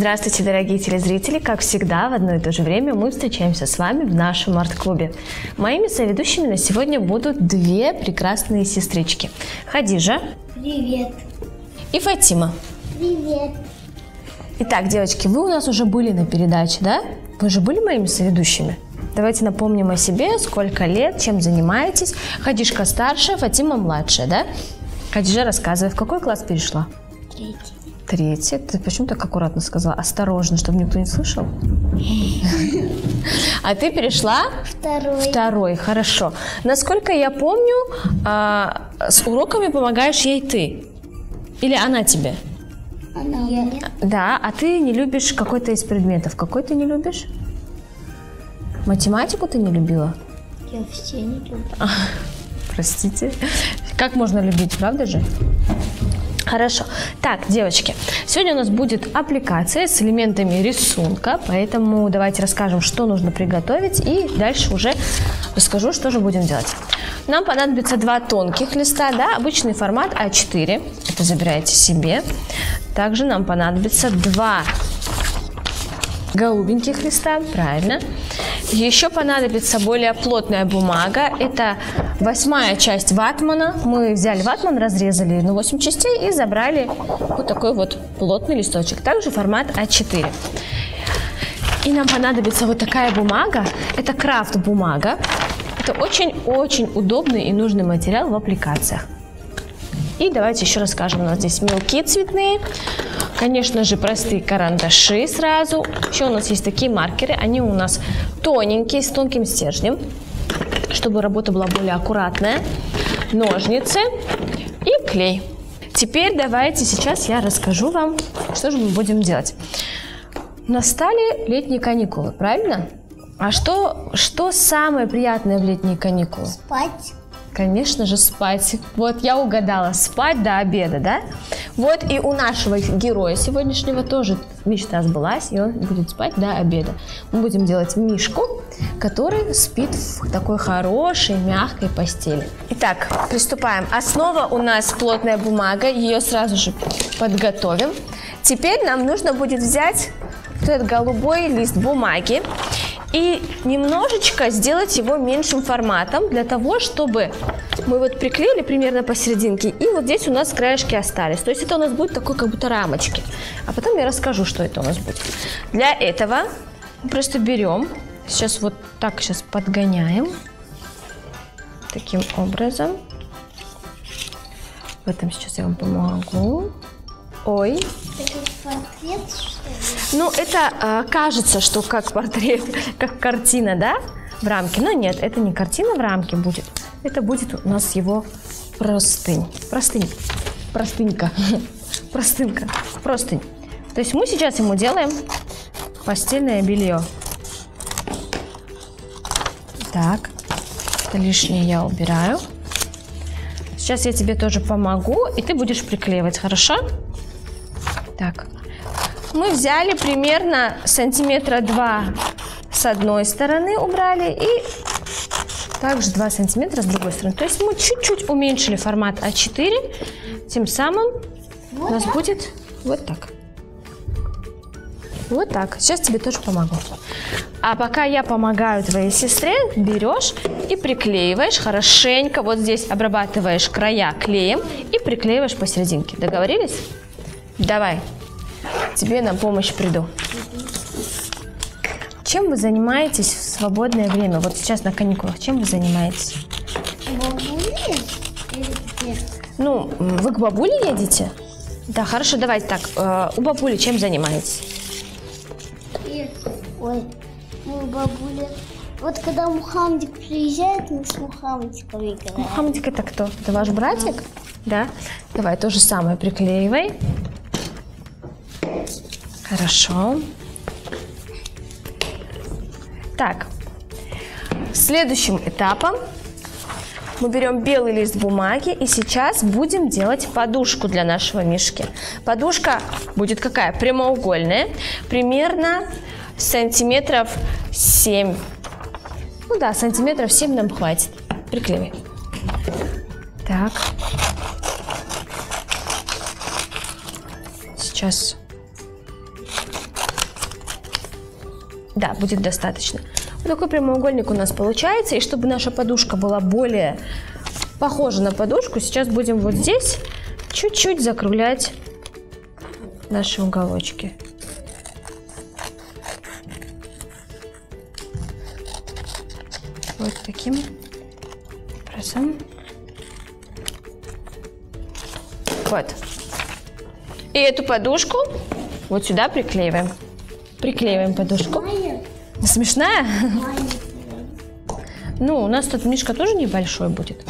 Здравствуйте, дорогие телезрители! Как всегда, в одно и то же время мы встречаемся с вами в нашем арт-клубе. Моими соведущими на сегодня будут две прекрасные сестрички. Хадижа. Привет. И Фатима. Привет. Итак, девочки, вы у нас уже были на передаче, да? Вы же были моими соведущими? Давайте напомним о себе, сколько лет, чем занимаетесь. Хадижка старшая, Фатима младшая, да? Хадижа, рассказывай, в какой класс перешла? Третий. Третий. Ты почему так аккуратно сказала? Осторожно, чтобы никто не слышал. А ты перешла? Второй. Второй, хорошо. Насколько я помню, с уроками помогаешь ей ты. Или она тебе? Она. Да, а ты не любишь какой-то из предметов. Какой ты не любишь? Математику ты не любила? Я все не люблю. Простите. Как можно любить, правда же? Хорошо. Так, девочки, сегодня у нас будет аппликация с элементами рисунка, поэтому давайте расскажем, что нужно приготовить, и дальше уже расскажу, что же будем делать. Нам понадобится два тонких листа, да, обычный формат А4, это забираете себе. Также нам понадобится два голубеньких листа, правильно. Еще понадобится более плотная бумага. Это 8-я часть ватмана. Мы взяли ватман, разрезали на 8 частей и забрали вот такой вот плотный листочек. Также формат А4. И нам понадобится вот такая бумага. Это крафт-бумага. Это очень-очень удобный и нужный материал в аппликациях. И давайте еще расскажем. У нас здесь мелкие цветные. Конечно же, простые карандаши сразу. Еще у нас есть такие маркеры. Они у нас тоненькие, с тонким стержнем, чтобы работа была более аккуратная. Ножницы и клей. Теперь давайте сейчас я расскажу вам, что же мы будем делать. Настали летние каникулы, правильно? А что самое приятное в летние каникулы? Спать. Конечно же, спать. Вот я угадала, спать до обеда, да? Вот и у нашего героя сегодняшнего тоже мечта сбылась, и он будет спать до обеда. Мы будем делать мишку, который спит в такой хорошей, мягкой постели. Итак, приступаем. Основа у нас плотная бумага, ее сразу же подготовим. Теперь нам нужно будет взять вот этот голубой лист бумаги и немножечко сделать его меньшим форматом, для того, чтобы мы вот приклеили примерно посерединке, и вот здесь у нас краешки остались. То есть это у нас будет такой, как будто рамочки. А потом я расскажу, что это у нас будет. Для этого мы просто берем, сейчас вот так сейчас подгоняем, таким образом. В этом сейчас я вам помогу. Ой. Это портрет, что ли? Ну, это кажется, что как портрет, как картина, да, в рамке. Но нет, это не картина в рамке будет. Это будет у нас его простынь. Простынь. То есть мы сейчас ему делаем постельное белье. Так, это лишнее я убираю. Сейчас я тебе тоже помогу, и ты будешь приклеивать, хорошо? Так, мы взяли примерно сантиметра 2 с одной стороны, убрали, и также 2 сантиметра с другой стороны. То есть мы чуть-чуть уменьшили формат А4, тем самым у нас будет вот так. Вот так. Сейчас тебе тоже помогу. А пока я помогаю твоей сестре, берешь и приклеиваешь хорошенько. Вот здесь обрабатываешь края клеем и приклеиваешь посерединке. Договорились? Давай, тебе на помощь приду. Чем вы занимаетесь в свободное время? Вот сейчас на каникулах чем вы занимаетесь? Бабули? Ну, вы к бабуле едете? Да, хорошо, давайте так. У бабули чем занимаетесь? Ой, у бабули. Вот когда Мухаммедик приезжает, мы с Мухаммедиком играем. Мухаммедик это кто? Это ваш братик? Да. Давай то же самое приклеивай. Хорошо. Так, следующим этапом мы берем белый лист бумаги и сейчас будем делать подушку для нашего мишки. Подушка будет какая? Прямоугольная, примерно сантиметров 7. Ну да, сантиметров 7 нам хватит. Приклеивай. Так. Сейчас Да, будет достаточно. Вот такой прямоугольник у нас получается. И чтобы наша подушка была более похожа на подушку, сейчас будем вот здесь чуть-чуть закруглять наши уголочки. Вот таким образом. Вот. И эту подушку вот сюда приклеиваем. Приклеиваем подушку. Смешная? Ну, у нас тут мишка тоже небольшой будет.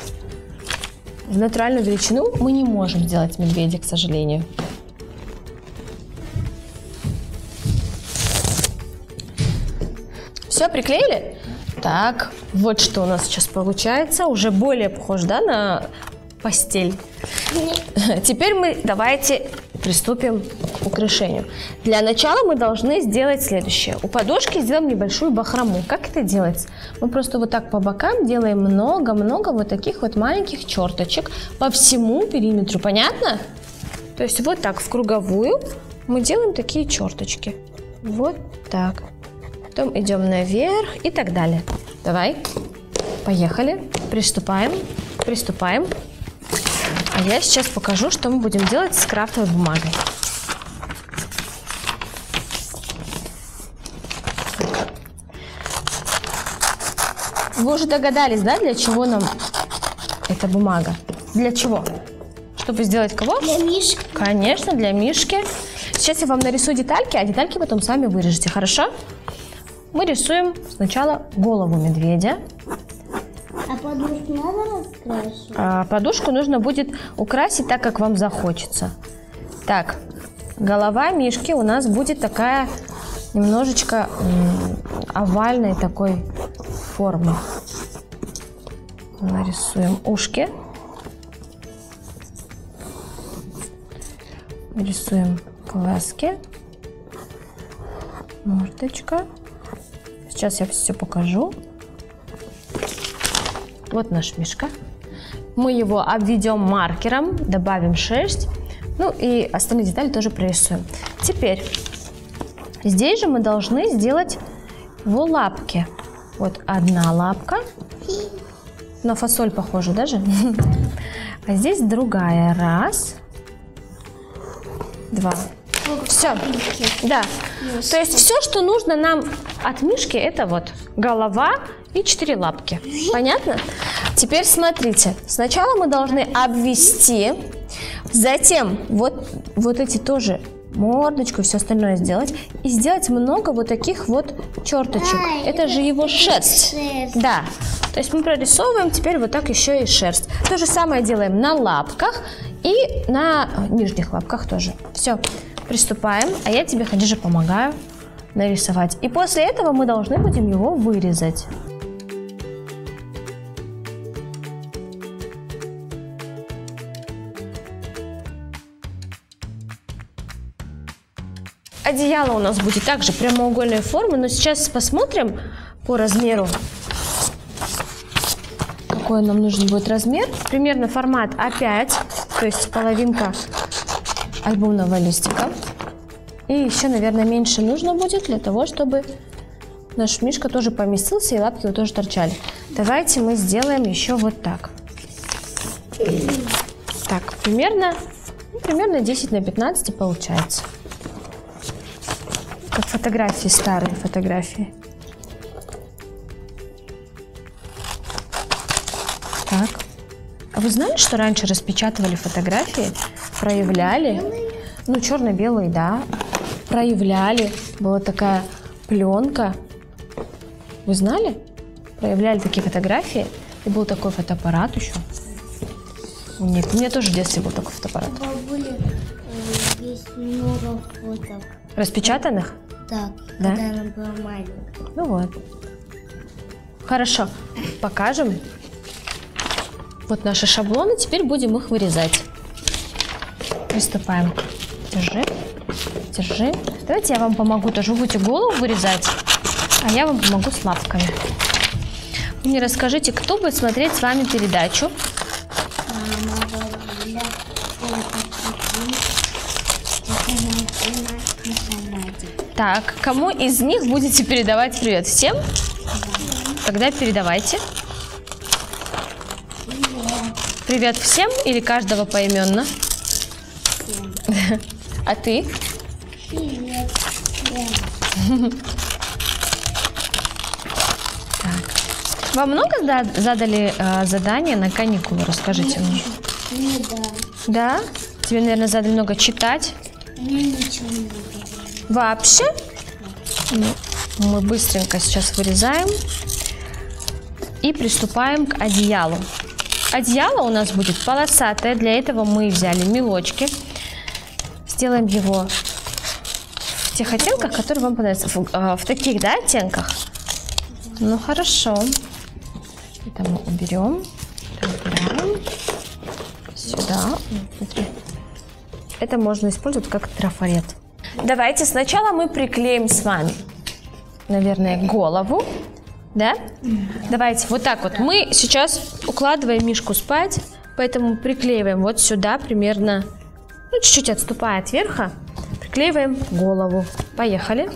В натуральную величину мы не можем сделать медведя, к сожалению. Все, приклеили? Так, вот что у нас сейчас получается. Уже более похоже, да, на постель. Теперь мы давайте приступим к украшению. Для начала мы должны сделать следующее. У подушки сделаем небольшую бахрому. Как это делается? Мы просто вот так по бокам делаем много-много вот таких вот маленьких черточек по всему периметру. Понятно? То есть вот так в круговую мы делаем такие черточки. Вот так. Потом идем наверх и так далее. Давай. Поехали. Приступаем. Приступаем. А я сейчас покажу, что мы будем делать с крафтовой бумагой. Вы уже догадались, да, для чего нам эта бумага? Для чего? Чтобы сделать кого? Для мишки. Конечно, для мишки. Сейчас я вам нарисую детальки, а детальки потом сами вырежете, хорошо? Мы рисуем сначала голову медведя. А подушку надо раскрасить? А подушку нужно будет украсить так, как вам захочется. Так, голова мишки у нас будет такая немножечко овальной такой формы. Нарисуем ушки. Рисуем глазки. Мордочка. Сейчас я все покажу. Вот наш мишка. Мы его обведем маркером, добавим шерсть. Ну и остальные детали тоже прорисуем. Теперь здесь же мы должны сделать его лапки. Вот одна лапка. На фасоль похожа даже. А здесь другая. Раз. Два. Все. Да. То есть все, что нужно нам от мишки, это вот голова и 4 лапки. Понятно? Теперь смотрите. Сначала мы должны обвести, затем вот эти тоже мордочку и все остальное сделать. И сделать много вот таких вот черточек. Это же его шерсть. Да. То есть мы прорисовываем теперь вот так еще и шерсть. То же самое делаем на лапках и на нижних лапках тоже. Все. Приступаем. А я тебе, Хадижа, помогаю нарисовать. И после этого мы должны будем его вырезать. Одеяло у нас будет также прямоугольной формы, но сейчас посмотрим по размеру, какой нам нужен будет размер. Примерно формат А5, то есть половинка альбомного листика. И еще, наверное, меньше нужно будет для того, чтобы наш мишка тоже поместился и лапки его тоже торчали. Давайте мы сделаем еще вот так. Так, примерно 10 на 15 получается. Как фотографии, старые фотографии. Так. А вы знали, что раньше распечатывали фотографии, проявляли? Ну, черно-белые, да. Проявляли, была такая пленка. Вы знали? Проявляли такие фотографии. И был такой фотоаппарат еще. Нет, у меня тоже в детстве был такой фотоаппарат. Были здесь много фоток. Распечатанных? Так, да? Когда она была маленькая. Ну вот. Хорошо, покажем. Вот наши шаблоны, теперь будем их вырезать. Приступаем. Держи. Держи. Давайте я вам помогу тоже. Будете голову вырезать, а я вам помогу с лапками. Вы мне расскажите, кто будет смотреть с вами передачу? Так, кому из них будете передавать привет? Всем? Тогда передавайте. Привет всем или каждого поименно? А ты? Привет. Так. Вам много задали задания на каникулы? Расскажите мне. Ну, да. Да? Тебе, наверное, задали много читать? Мне ничего не задали. Вообще? Ну, мы быстренько сейчас вырезаем и приступаем к одеялу. Одеяло у нас будет полосатое. Для этого мы взяли мелочки. Сделаем его в тех оттенках, которые вам понравятся. В таких, да, оттенках? Ну, хорошо. Это мы уберем. Убираем. Сюда. Это можно использовать как трафарет. Давайте сначала мы приклеим с вами, наверное, голову. Да? Давайте вот так вот. Мы сейчас укладываем мишку спать, поэтому приклеиваем вот сюда примерно, ну, чуть-чуть отступая от верха, приклеиваем голову. Поехали.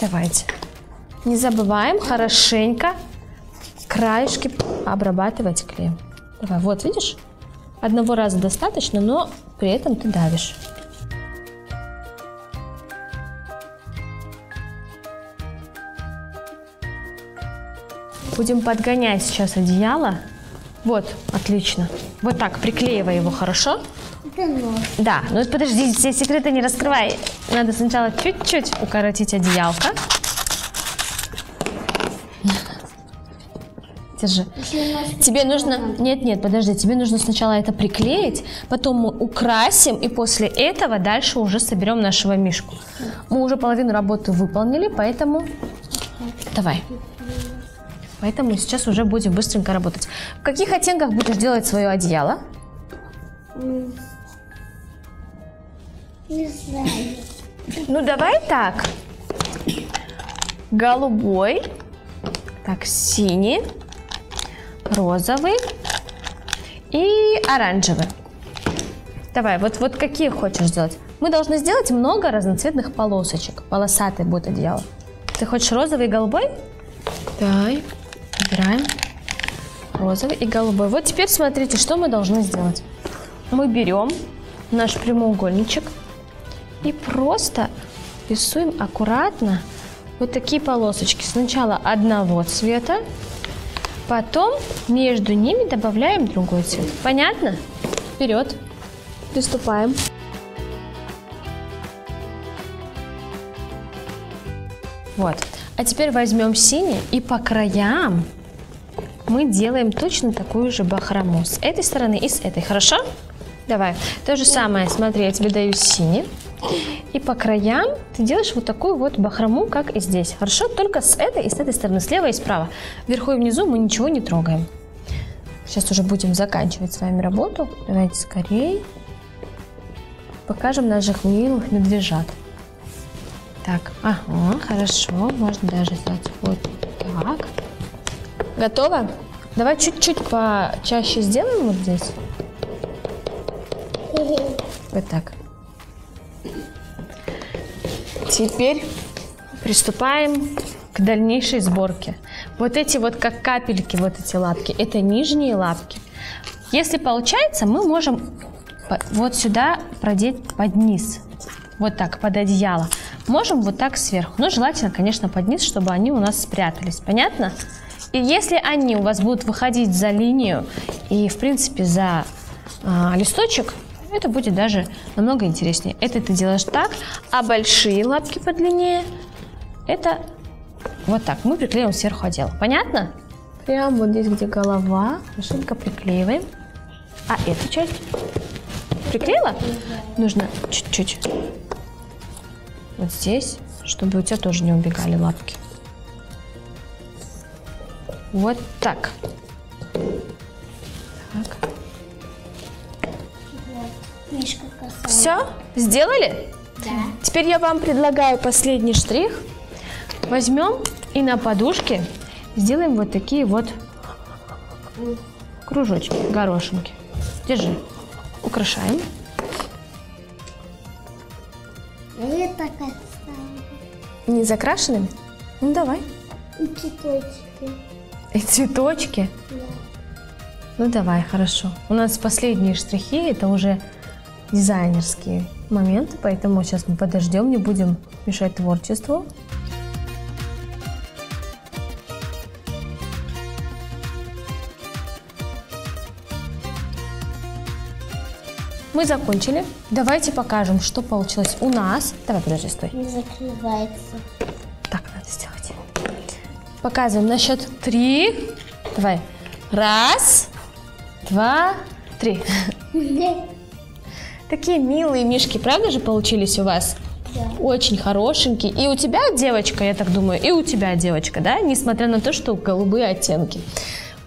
Давайте. Не забываем хорошенько краешки обрабатывать клеем. Давай, вот видишь? Одного раза достаточно, но при этом ты давишь. Будем подгонять сейчас одеяло. Вот, отлично. Вот так, приклеивай его, хорошо? Да, ну. Да, ну подожди, все секреты не раскрывай. Надо сначала чуть-чуть укоротить одеялко. Держи. Тебе нужно... Нет, подожди, тебе нужно сначала это приклеить, потом мы украсим, и после этого дальше уже соберем нашего мишку. Мы уже половину работы выполнили, поэтому... Давай. Поэтому сейчас уже будем быстренько работать. В каких оттенках будешь делать свое одеяло? Не знаю. Ну, давай так. Голубой. Так, синий. Розовый. И оранжевый. Давай, вот какие хочешь сделать? Мы должны сделать много разноцветных полосочек. Полосатое будет одеяло. Ты хочешь розовый и голубой? Дай. Убираем розовый и голубой. Вот теперь смотрите, что мы должны сделать. Мы берем наш прямоугольничек и просто рисуем аккуратно вот такие полосочки. Сначала одного цвета, потом между ними добавляем другой цвет. Понятно? Вперед! Приступаем! Вот. А теперь возьмем синий и по краям мы делаем точно такую же бахрому. С этой стороны и с этой. Хорошо? Давай. То же самое. Смотри, я тебе даю синий. И по краям ты делаешь вот такую вот бахрому, как и здесь. Хорошо? Только с этой и с этой стороны. Слева и справа. Вверху и внизу мы ничего не трогаем. Сейчас уже будем заканчивать с вами работу. Давайте скорее. Покажем наших милых медвежат. Так, ага, хорошо, можно даже сделать вот так. Готово? Давай чуть-чуть почаще сделаем вот здесь. Вот так. Теперь приступаем к дальнейшей сборке. Вот эти вот как капельки, вот эти лапки, это нижние лапки. Если получается, мы можем вот сюда продеть под низ. Вот так, под одеяло. Можем вот так сверху, но желательно, конечно, под низ, чтобы они у нас спрятались, понятно? И если они у вас будут выходить за линию и, в принципе, за листочек, это будет даже намного интереснее. Это ты делаешь так, а большие лапки подлиннее, это вот так. Мы приклеим сверху одеяло, понятно? Прямо вот здесь, где голова, машинка приклеиваем. А эту часть приклеила? Нужно чуть-чуть. Вот здесь, чтобы у тебя тоже не убегали лапки. Вот так. Так. Мишка касается. Все? Сделали? Да. Теперь я вам предлагаю последний штрих. Возьмем и на подушке сделаем вот такие вот кружочки, горошинки. Держи. Украшаем. Это Не закрашенными? Ну, давай. И цветочки. И цветочки? Да. Ну, давай, хорошо. У нас последние штрихи, это уже дизайнерские моменты, поэтому сейчас мы подождем, не будем мешать творчеству. Мы закончили. Давайте покажем, что получилось у нас. Давай, подожди, стой. Не закрывается. Так надо сделать. Показываем на счет 3. Давай. 1, 2, 3. Такие милые мишки, правда же, получились у вас? Да. Очень хорошенькие. И у тебя девочка, я так думаю, и у тебя девочка, да? Несмотря на то, что голубые оттенки.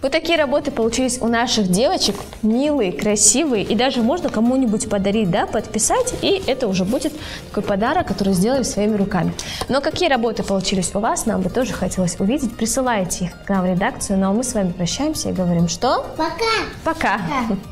Вот такие работы получились у наших девочек, милые, красивые, и даже можно кому-нибудь подарить, да, подписать, и это уже будет такой подарок, который сделали своими руками. Но какие работы получились у вас, нам бы тоже хотелось увидеть, присылайте их к нам в редакцию, ну а мы с вами прощаемся и говорим, что... Пока! Пока!